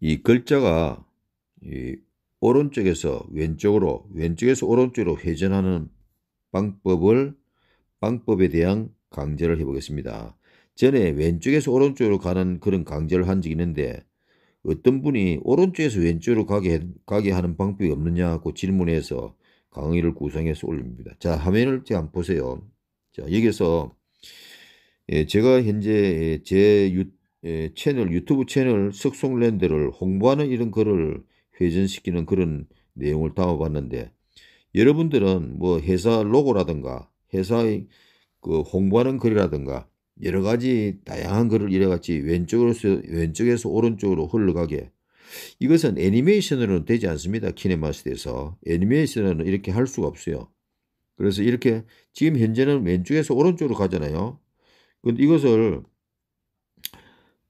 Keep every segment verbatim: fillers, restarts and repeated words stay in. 이 글자가 이 오른쪽에서 왼쪽으로, 왼쪽에서 오른쪽으로 회전하는 방법을, 방법에 대한 강좌를 해보겠습니다. 전에 왼쪽에서 오른쪽으로 가는 그런 강좌를 한 적이 있는데, 어떤 분이 오른쪽에서 왼쪽으로 가게, 가게 하는 방법이 없느냐고 질문해서 강의를 구성해서 올립니다. 자, 화면을 한번 보세요. 자, 여기서 예, 제가 현재 제 유, 예, 채널, 유튜브 채널 석송랜드를 홍보하는 이런 글을 회전시키는 그런 내용을 담아봤는데, 여러분들은 뭐 회사 로고라든가 회사의 그 홍보하는 글이라든가 여러 가지 다양한 글을 이래같이 왼쪽으로서, 왼쪽에서 오른쪽으로 흘러가게, 이것은 애니메이션으로는 되지 않습니다. 키네마스터에서 애니메이션은 이렇게 할 수가 없어요. 그래서 이렇게 지금 현재는 왼쪽에서 오른쪽으로 가잖아요. 근데 이것을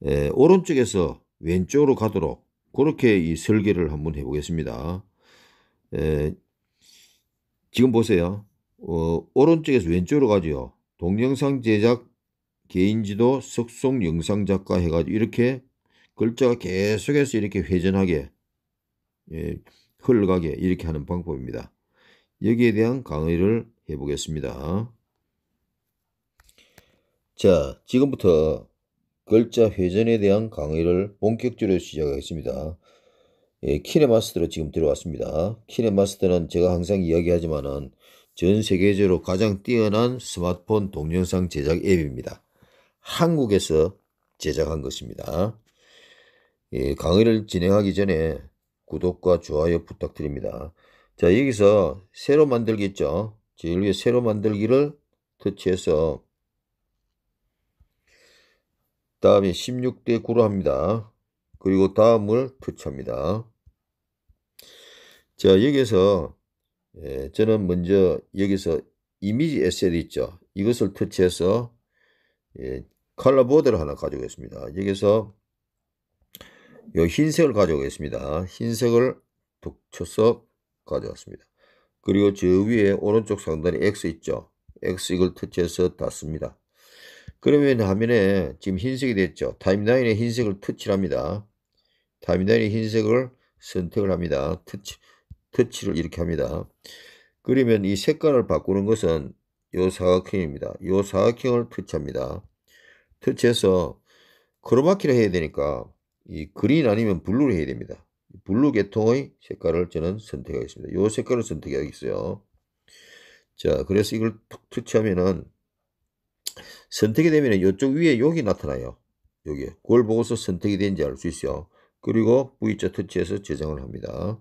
에, 오른쪽에서 왼쪽으로 가도록 그렇게 이 설계를 한번 해보겠습니다. 에, 지금 보세요. 어, 오른쪽에서 왼쪽으로 가죠. 동영상 제작 개인지도 석송 영상작가 해가지고 이렇게 글자가 계속해서 이렇게 회전하게, 예, 흘러가게 이렇게 하는 방법입니다. 여기에 대한 강의를 해보겠습니다. 자, 지금부터 글자 회전에 대한 강의를 본격적으로 시작하겠습니다. 예, 키네마스터로 지금 들어왔습니다. 키네마스터는 제가 항상 이야기하지만은 전 세계적으로 가장 뛰어난 스마트폰 동영상 제작 앱입니다. 한국에서 제작한 것입니다. 예, 강의를 진행하기 전에 구독과 좋아요 부탁드립니다. 자, 여기서 세로 만들기 있죠. 제일 위에 세로 만들기를 터치해서 다음에 십육 대 구로 합니다. 그리고 다음을 터치합니다. 자, 여기서 예, 저는 먼저 여기서 이미지 에셋 있죠. 이것을 터치해서 예, 컬러보드를 하나 가져오겠습니다. 여기서 요 흰색을 가져오겠습니다. 흰색을 툭 쳐서 가져왔습니다. 그리고 저 위에 오른쪽 상단에 X 있죠. X 이걸 터치해서 닫습니다. 그러면 화면에 지금 흰색이 됐죠. 타임라인에 흰색을 터치를 합니다. 타임라인에 흰색을 선택을 합니다. 터치, 터치를 이렇게 합니다. 그러면 이 색깔을 바꾸는 것은 요 사각형입니다. 요 사각형을 터치합니다. 터치해서 크로마키를 해야 되니까 이 그린 아니면 블루를 해야 됩니다. 블루 계통의 색깔을 저는 선택하겠습니다. 요 색깔을 선택하겠어요. 자, 그래서 이걸 툭 터치하면은 선택이 되면 이쪽 위에 여기 나타나요. 여기 그걸 보고서 선택이 된지 알 수 있어요. 그리고 V자 터치해서 저장을 합니다.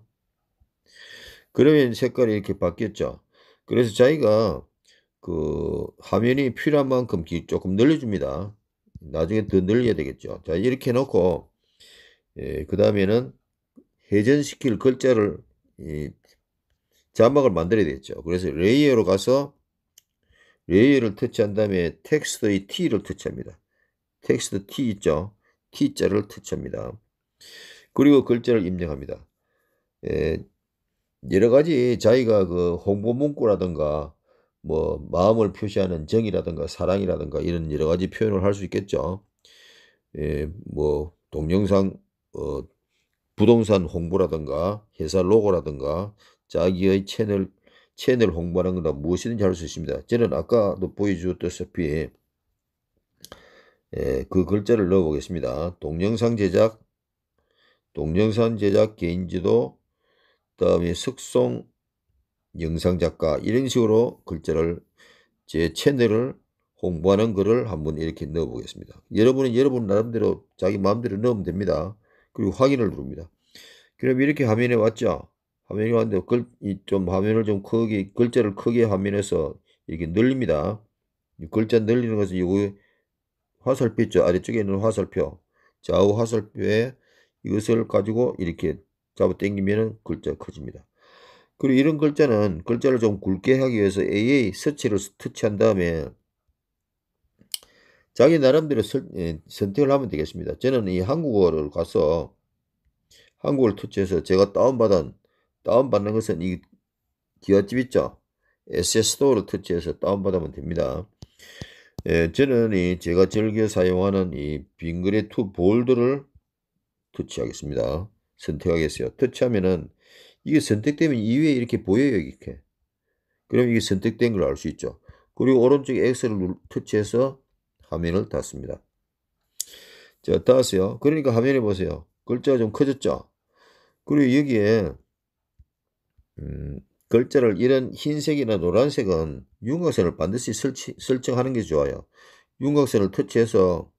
그러면 색깔이 이렇게 바뀌었죠. 그래서 자기가 그 화면이 필요한 만큼 조금 늘려줍니다. 나중에 더 늘려야 되겠죠. 자, 이렇게 해놓고 예, 그 다음에는 회전시킬 글자를 예, 자막을 만들어야 되겠죠. 그래서 레이어로 가서 레이어를 터치한 다음에 텍스트의 T를 터치합니다. 텍스트 T 있죠. T자를 터치합니다. 그리고 글자를 입력합니다. 예, 여러가지 자기가 그 홍보 문구라든가 뭐 마음을 표시하는 정이라든가 사랑이라든가 이런 여러가지 표현을 할 수 있겠죠. 예, 뭐 동영상 어, 부동산 홍보라든가 회사 로고라든가 자기의 채널 채널 홍보하는 거나 무엇이든지 할 수 있습니다. 저는 아까도 보여주었다시피 예, 그 글자를 넣어 보겠습니다. 동영상 제작, 동영상 제작 개인지도, 그 다음에 석송 영상 작가, 이런 식으로 글자를 제 채널을 홍보하는 글을 한번 이렇게 넣어 보겠습니다. 여러분은 여러분 나름대로 자기 마음대로 넣으면 됩니다. 그리고 확인을 누릅니다. 그럼 이렇게 화면에 왔죠. 화면이 왔는데 글, 좀 화면을 좀 크게, 글자를 크게 화면에서 이렇게 늘립니다. 글자 늘리는 것은 이 화살표 있죠. 아래쪽에 있는 화살표, 좌우 화살표에 이것을 가지고 이렇게 잡아 당기면 글자가 커집니다. 그리고 이런 글자는 글자를 좀 굵게 하기 위해서 에이에이 서치를 터치한 다음에 자기 나름대로 설, 예, 선택을 하면 되겠습니다. 저는 이 한국어를 가서 한국어를 터치해서 제가 다운받은 다운받는 것은 이 기와집 있죠. 에스에스도어를 터치해서 다운받으면 됩니다. 예, 저는 이 제가 즐겨 사용하는 이 빙그레 투 볼드를 터치하겠습니다. 선택하겠어요. 터치하면은 이게 선택되면 이외에 이렇게 보여요. 이렇게. 그럼 이게 선택된 걸 알 수 있죠. 그리고 오른쪽에 X를 터치해서 화면을 닫습니다. 자, 닫았어요. 그러니까 화면에 보세요. 글자가 좀 커졌죠. 그리고 여기에 음, 글자를 이런 흰색이나 노란색은 윤곽선을 반드시 설치, 설정하는 게 좋아요. 윤곽선을 터치해서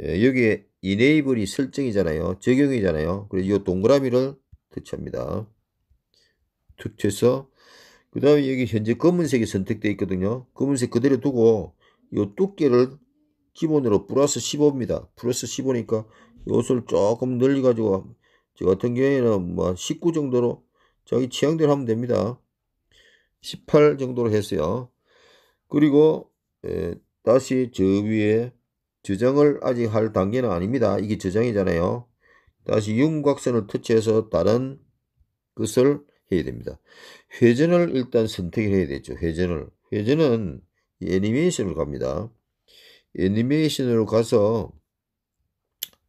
예, 여기에 이네이블이 설정이잖아요. 적용이잖아요. 그리고 이 동그라미를 터치합니다. 터치해서 그 다음에 여기 현재 검은색이 선택되어 있거든요. 검은색 그대로 두고 이 두께를 기본으로 플러스 십오입니다. 플러스 십오니까 요것을 조금 늘리 가지고 저 같은 경우에는 뭐 십구 정도로 자기 취향대로 하면 됩니다. 십팔 정도로 했어요. 그리고 에, 다시 저 위에 저장을 아직 할 단계는 아닙니다. 이게 저장이잖아요. 다시 윤곽선을 터치해서 다른 것을 해야 됩니다. 회전을 일단 선택을 해야 되죠. 회전을. 회전은 애니메이션으로 갑니다. 애니메이션으로 가서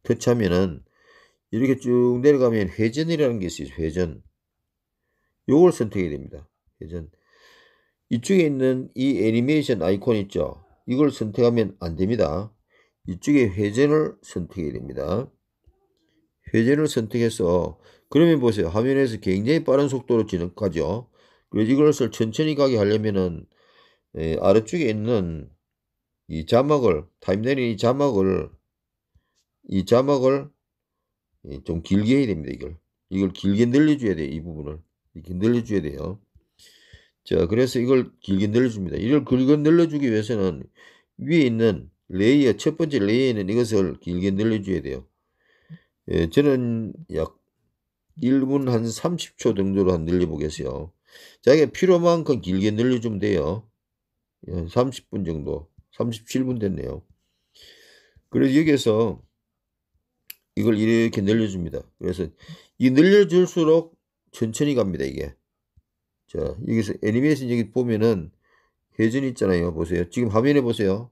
터치하면은 이렇게 쭉 내려가면 회전이라는 게 있어요. 회전. 요걸 선택해야 됩니다. 회전. 이쪽에 있는 이 애니메이션 아이콘 있죠. 이걸 선택하면 안 됩니다. 이쪽에 회전을 선택해야 됩니다. 회전을 선택해서 그러면 보세요. 화면에서 굉장히 빠른 속도로 진행하죠. 그래서 이것을 천천히 가게 하려면은 아래쪽에 있는 이 자막을 타임라인의 이 자막을 이 자막을 좀 길게 해야 됩니다. 이걸 이걸 길게 늘려줘야 돼요. 이 부분을 이렇게 늘려줘야 돼요. 자, 그래서 이걸 길게 늘려줍니다. 이걸 길게 늘려주기 위해서는 위에 있는 레이어, 첫 번째 레이어는 이것을 길게 늘려줘야 돼요. 예, 저는 약 일 분 한 삼십 초 정도로 한 늘려보겠어요. 자기가 필요만큼 길게 늘려주면 돼요. 한 삼십 분 정도, 삼십칠 분 됐네요. 그래서 여기에서 이걸 이렇게 늘려줍니다. 그래서 이 늘려줄수록 천천히 갑니다, 이게. 자, 여기서 애니메이션 여기 보면은 회전이 있잖아요. 보세요. 지금 화면에 보세요.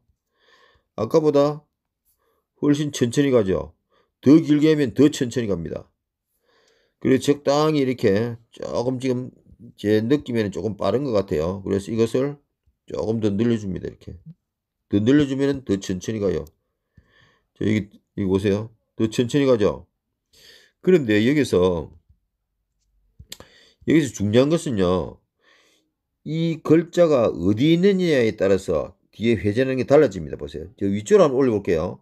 아까보다 훨씬 천천히 가죠. 더 길게 하면 더 천천히 갑니다. 그래서 적당히 이렇게 조금 지금 제 느낌에는 조금 빠른 것 같아요. 그래서 이것을 조금 더 늘려줍니다. 이렇게 더 늘려주면 더 천천히 가요. 저 여기, 여기 보세요. 더 천천히 가죠. 그런데 여기서 여기서 중요한 것은요, 이 글자가 어디 있느냐에 따라서 뒤에 회전하는 게 달라집니다. 보세요. 저 위쪽으로 한번 올려볼게요.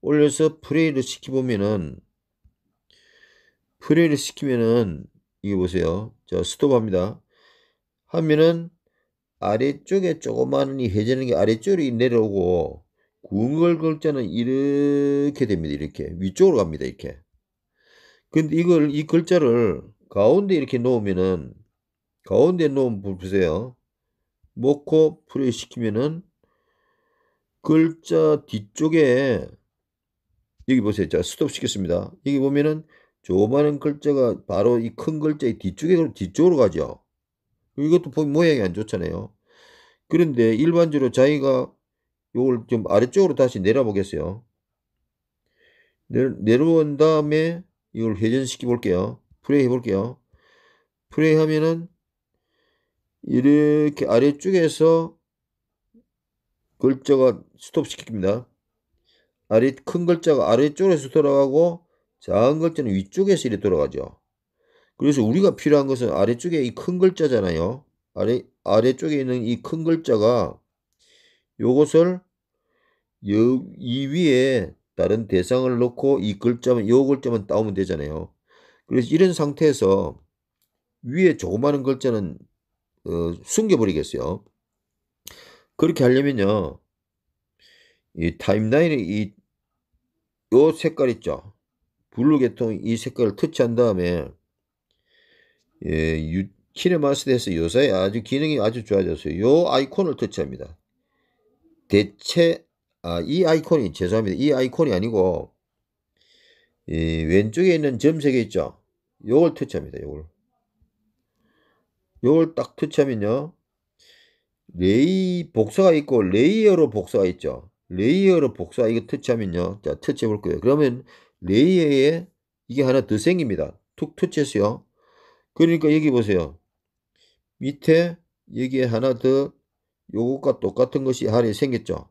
올려서 플레이를 시켜보면은, 플레이를 시키면은, 이게 보세요. 자, 스톱합니다. 하면은, 아래쪽에 조그마한 이 회전하는 게 아래쪽으로 내려오고, 구글 글자는 이렇게 됩니다. 이렇게. 위쪽으로 갑니다. 이렇게. 근데 이걸, 이 글자를 가운데 이렇게 놓으면은, 가운데 놓으면 보세요. 놓고 플레이 시키면은, 글자 뒤쪽에 여기 보세요. 자, 스톱 시켰습니다. 여기 보면은 조그마한 글자가 바로 이 큰 글자의 뒤쪽에 뒤쪽으로 가죠. 이것도 보면 모양이 안 좋잖아요. 그런데 일반적으로 자기가 요걸 좀 아래쪽으로 다시 내려 보겠어요. 내려온 다음에 이걸 회전시켜 볼게요. 플레이 해 볼게요. 플레이 하면은 이렇게 아래쪽에서 글자가 스톱 시킵니다. 아래 큰 글자가 아래쪽에서 돌아가고 작은 글자는 위쪽에서 이렇게 돌아가죠. 그래서 우리가 필요한 것은 아래쪽에 이 큰 글자잖아요. 아래 아래쪽에 있는 이 큰 글자가 요것을 요, 이 위에 다른 대상을 놓고 이 글자만 요 글자만 따오면 되잖아요. 그래서 이런 상태에서 위에 조그마한 글자는 어, 숨겨버리겠어요. 그렇게 하려면요, 이 타임라인에 이, 요 색깔 있죠? 블루 계통 이 색깔을 터치한 다음에, 예, 키네마스에서 요사이 아주 기능이 아주 좋아졌어요. 요 아이콘을 터치합니다. 대체, 아, 이 아이콘이, 죄송합니다. 이 아이콘이 아니고, 이 왼쪽에 있는 점색이 있죠? 요걸 터치합니다. 요걸. 요걸 딱 터치하면요, 레이 복사가 있고 레이어로 복사가 있죠. 레이어로 복사 이거 터치하면요. 자, 터치해 볼 거예요. 그러면 레이어에 이게 하나 더 생깁니다. 툭 터치했어요. 그러니까 여기 보세요. 밑에 여기에 하나 더 요것과 똑같은 것이 하나 생겼죠.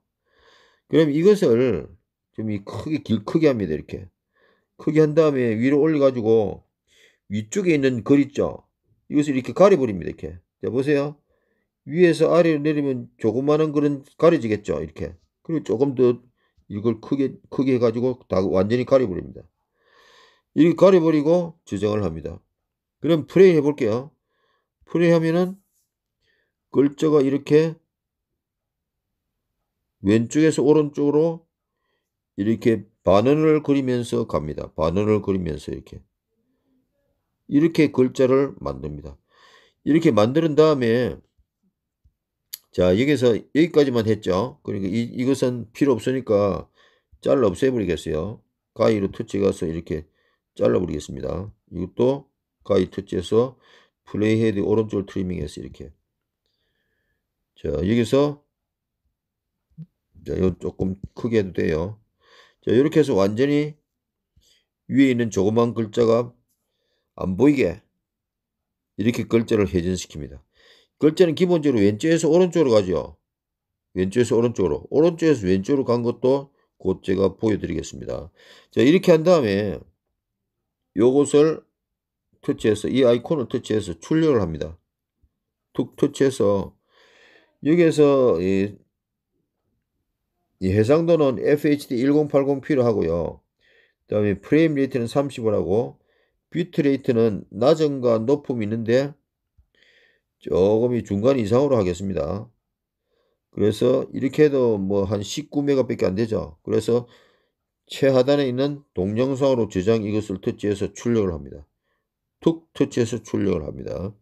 그럼 이것을 좀 크게 길 크게 합니다. 이렇게 크게 한 다음에 위로 올려 가지고 위쪽에 있는 글 있죠. 이것을 이렇게 가려버립니다. 이렇게. 자, 보세요. 위에서 아래로 내리면 조그마한 글은 가려지겠죠. 이렇게. 그리고 조금 더 이걸 크게 크게 해가지고 다 완전히 가려버립니다. 이렇게 가려버리고 저장을 합니다. 그럼 플레이 해볼게요. 플레이 하면은 글자가 이렇게 왼쪽에서 오른쪽으로 이렇게 반원을 그리면서 갑니다. 반원을 그리면서 이렇게 이렇게 글자를 만듭니다. 이렇게 만든 다음에 자, 여기서 여기까지만 했죠. 그러니까 이, 이것은 필요 없으니까 잘라 없애버리겠어요. 가위로 터치 가서 이렇게 잘라버리겠습니다. 이것도 가위 터치해서 플레이 헤드 오른쪽 트리밍해서 이렇게. 자, 여기서 자, 이건 조금 크게 해도 돼요. 자, 이렇게 해서 완전히 위에 있는 조그만 글자가 안 보이게 이렇게 글자를 회전시킵니다. 글자는 기본적으로 왼쪽에서 오른쪽으로 가죠. 왼쪽에서 오른쪽으로. 오른쪽에서 왼쪽으로 간 것도 곧 제가 보여드리겠습니다. 자, 이렇게 한 다음에 요것을 터치해서 이 아이콘을 터치해서 출력을 합니다. 툭 터치해서 여기에서 이, 이 해상도는 에프에이치디 천팔십 피로 하고요. 그 다음에 프레임 레이트는 삼십을 하고 비트 레이트는 낮음과 높음이 있는데 조금 이 중간 이상으로 하겠습니다. 그래서 이렇게 해도 뭐 한 십구 메가밖에 안 되죠. 그래서 최하단에 있는 동영상으로 저장 이것을 터치해서 출력을 합니다. 툭 터치해서 출력을 합니다.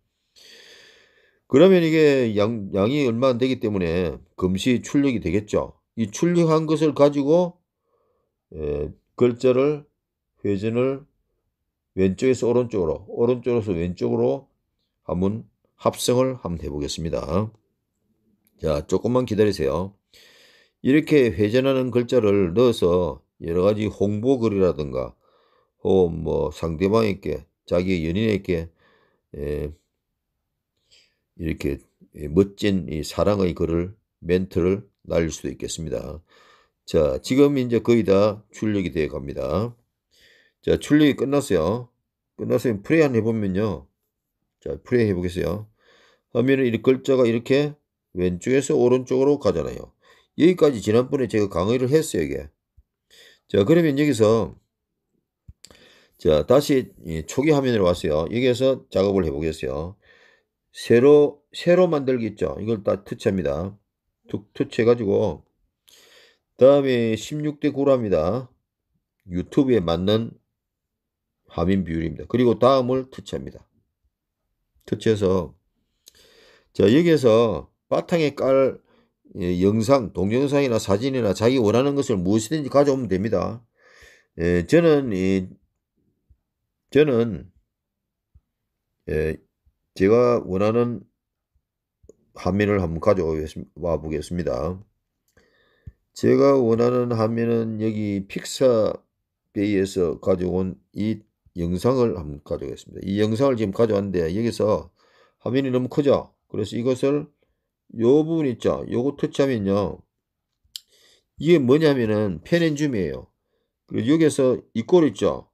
그러면 이게 양, 양이 얼마 안 되기 때문에 금시 출력이 되겠죠. 이 출력한 것을 가지고 예, 글자를 회전을 왼쪽에서 오른쪽으로 오른쪽에서 왼쪽으로 한번 합성을 한번 해보겠습니다. 자, 조금만 기다리세요. 이렇게 회전하는 글자를 넣어서 여러가지 홍보글이라든가 혹은 뭐 상대방에게 자기 연인에게 에, 이렇게 멋진 이 사랑의 글을 멘트를 날릴 수도 있겠습니다. 자, 지금 이제 거의 다 출력이 되어 갑니다. 자, 출력이 끝났어요. 끝났으면 플레이 한번 해보면요. 자, 플레이 해보겠어요. 하면은 이 글자가 이렇게 왼쪽에서 오른쪽으로 가잖아요. 여기까지 지난번에 제가 강의를 했어요, 이게. 자, 그러면 여기서 자, 다시 초기 화면으로 왔어요. 여기에서 작업을 해보겠어요. 세로, 세로 만들기 있죠. 이걸 다 터치합니다. 툭 터치해가지고 다음에 십육 대 구로 합니다. 유튜브에 맞는 화면 비율입니다. 그리고 다음을 터치합니다. 터치해서 자, 여기에서 바탕에 깔 예, 영상, 동영상이나 사진이나 자기 원하는 것을 무엇이든지 가져오면 됩니다. 예, 저는 예, 저는 예, 제가 원하는 화면을 한번 가져와 보겠습니다. 제가 원하는 화면은 여기 픽사베이에서 가져온 이 영상을 한번 가져오겠습니다. 이 영상을 지금 가져왔는데 여기서 화면이 너무 크죠. 그래서 이것을 요 부분 있죠. 요거 터치하면요. 이게 뭐냐면은 펜앤줌이에요. 그리고 여기에서 이 꼴 있죠.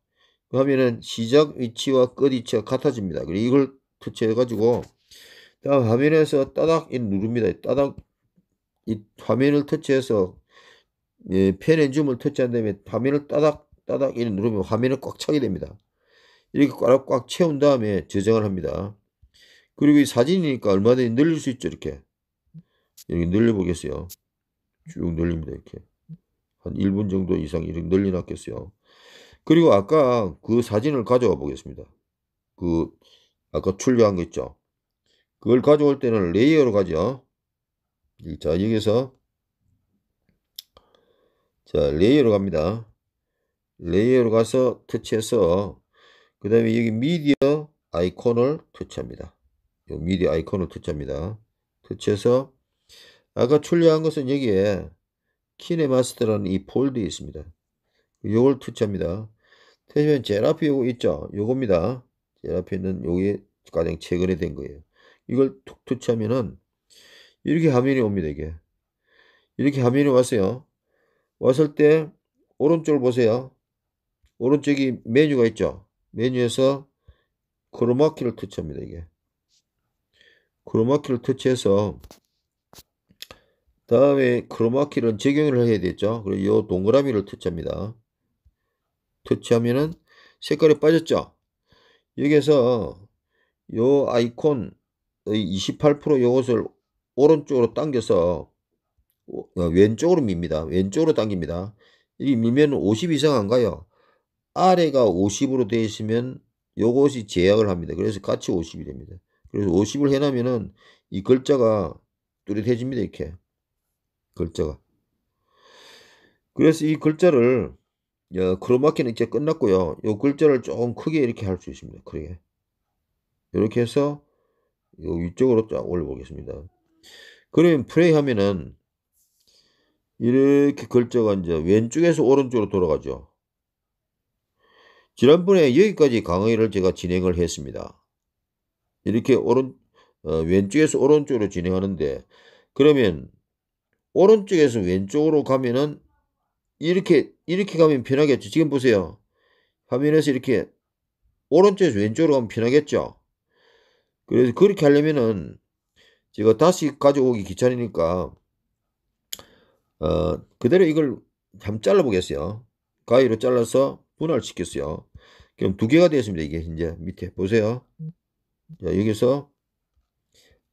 하면은 시작 위치와 끝 위치가 같아집니다. 그리고 이걸 터치해가지고 다음 화면에서 따닥 누릅니다. 따닥 이 화면을 터치해서 예, 펜앤줌을 터치한 다음에 화면을 따닥 따닥 누르면 화면을 꽉 차게 됩니다. 이렇게 꽉, 꽉 채운 다음에 저장을 합니다. 그리고 이 사진이니까 얼마든지 늘릴 수 있죠. 이렇게 여기 늘려보겠어요. 쭉 늘립니다. 이렇게 한 일 분 정도 이상 이렇게 늘려놨겠어요. 그리고 아까 그 사진을 가져와 보겠습니다. 그 아까 출력한 거 있죠. 그걸 가져올 때는 레이어로 가죠. 자, 여기서 자, 레이어로 갑니다. 레이어로 가서 터치해서 그 다음에 여기 미디어 아이콘을 터치합니다. 요 미디어 아이콘을 터치합니다. 터치해서 아까 출력한 것은 여기에 키네마스터라는 이 폴드에 있습니다. 요걸 터치합니다. 보시면 제라피 요거 있죠? 요겁니다. 제라피는 요게 가장 최근에 된 거예요. 이걸 툭 터치하면은 이렇게 화면이 옵니다. 이게 이렇게 화면이 왔어요. 왔을 때 오른쪽을 보세요. 오른쪽이 메뉴가 있죠. 메뉴에서 크로마키를 터치합니다. 이게 크로마키를 터치해서 다음에 크로마키를 적용을 해야 되겠죠. 그리고 이 동그라미를 터치합니다. 터치하면은 색깔이 빠졌죠. 여기에서 요 아이콘의 이십팔 퍼센트 요것을 오른쪽으로 당겨서 왼쪽으로 밉니다. 왼쪽으로 당깁니다. 이 밀면 오십 이상 안 가요. 아래가 오십으로 되어 있으면 요것이 제약을 합니다. 그래서 같이 오십이 됩니다. 그래서 오십을 해놓으면은 이 글자가 뚜렷해집니다. 이렇게 글자가. 그래서 이 글자를 야, 크로마키는 이제 끝났고요. 요 글자를 조금 크게 이렇게 할 수 있습니다. 크게 이렇게 해서 요 위쪽으로 쫙 올려보겠습니다. 그러면 플레이 하면은 이렇게 글자가 이제 왼쪽에서 오른쪽으로 돌아가죠. 지난번에 여기까지 강의를 제가 진행을 했습니다. 이렇게 오른 어, 왼쪽에서 오른쪽으로 진행하는데, 그러면 오른쪽에서 왼쪽으로 가면은 이렇게 이렇게 가면 편하겠죠. 지금 보세요. 화면에서 이렇게 오른쪽에서 왼쪽으로 가면 편하겠죠. 그래서 그렇게 하려면은 제가 다시 가져오기 귀찮으니까 어, 그대로 이걸 한번 잘라 보겠어요. 가위로 잘라서 분할 시켰어요. 그럼 두 개가 되었습니다. 이게 이제 밑에 보세요. 자, 여기서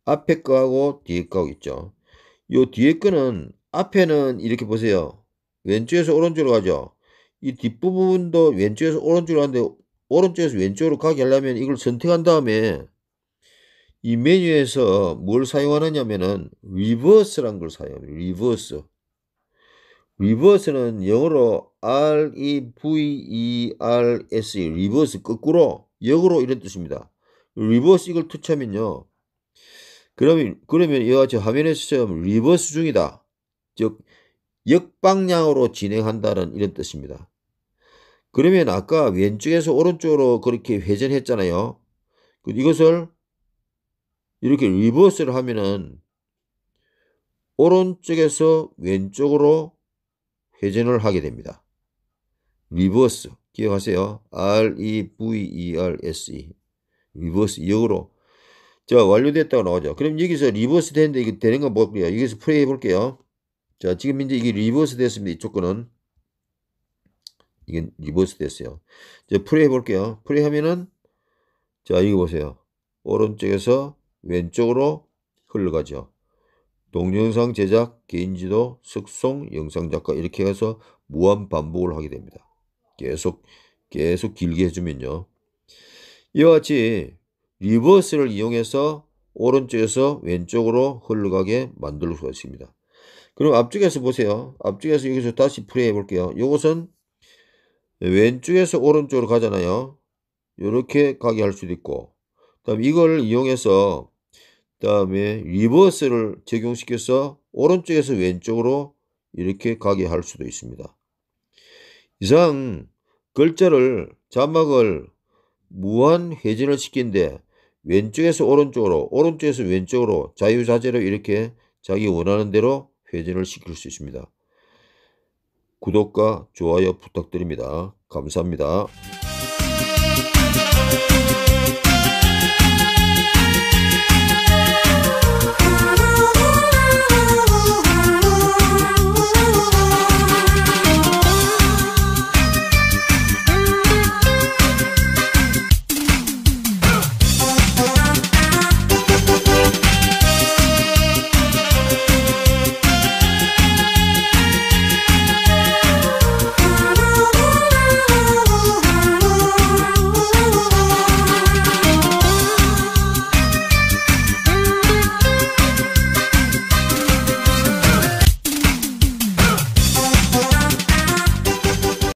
앞에 거하고 뒤에 거하고 있죠. 요 뒤에 거는 앞에는 이렇게 보세요. 왼쪽에서 오른쪽으로 가죠. 이 뒷부분도 왼쪽에서 오른쪽으로 가는데, 오른쪽에서 왼쪽으로 가게 하려면 이걸 선택한 다음에 이 메뉴에서 뭘 사용하느냐면은 리버스란 걸 사용해요. 리버스. 리버스는 영어로 알 이 브이 이 알 에스 리버스, 거꾸로, 역으로 이런 뜻입니다. 리버스 이걸 터치하면요. 그러면 그러면 이와 같이 화면에서 리버스 중이다, 즉 역방향으로 진행한다는 이런 뜻입니다. 그러면 아까 왼쪽에서 오른쪽으로 그렇게 회전했잖아요. 이것을 이렇게 리버스를 하면은 오른쪽에서 왼쪽으로 회전을 하게 됩니다. 리버스 기억하세요. 알 이 브이 이 알 에스 이 리버스, 역으로. 자, 완료됐다고 나오죠. 그럼 여기서 리버스 되는데 이게 되는 건 뭘까요? 여기서 플레이 해볼게요. 자, 지금 이제 이게 리버스 됐습니다. 이쪽 거는 이게 리버스 됐어요. 이제 플레이 해볼게요. 플레이 하면은 자, 이거 보세요. 오른쪽에서 왼쪽으로 흘러가죠. 동영상 제작, 개인지도, 숙성, 영상작가, 이렇게 해서 무한 반복을 하게 됩니다. 계속 계속 길게 해주면요. 이와 같이 리버스를 이용해서 오른쪽에서 왼쪽으로 흘러가게 만들 수가 있습니다. 그럼 앞쪽에서 보세요. 앞쪽에서 여기서 다시 플레이 해볼게요. 이것은 왼쪽에서 오른쪽으로 가잖아요. 이렇게 가게 할 수도 있고, 그다음 이걸 이용해서 다음에 리버스를 적용시켜서 오른쪽에서 왼쪽으로 이렇게 가게 할 수도 있습니다. 이상 글자를, 자막을 무한 회전을 시킨데 왼쪽에서 오른쪽으로, 오른쪽에서 왼쪽으로 자유자재로 이렇게 자기 원하는 대로 회전을 시킬 수 있습니다. 구독과 좋아요 부탁드립니다. 감사합니다.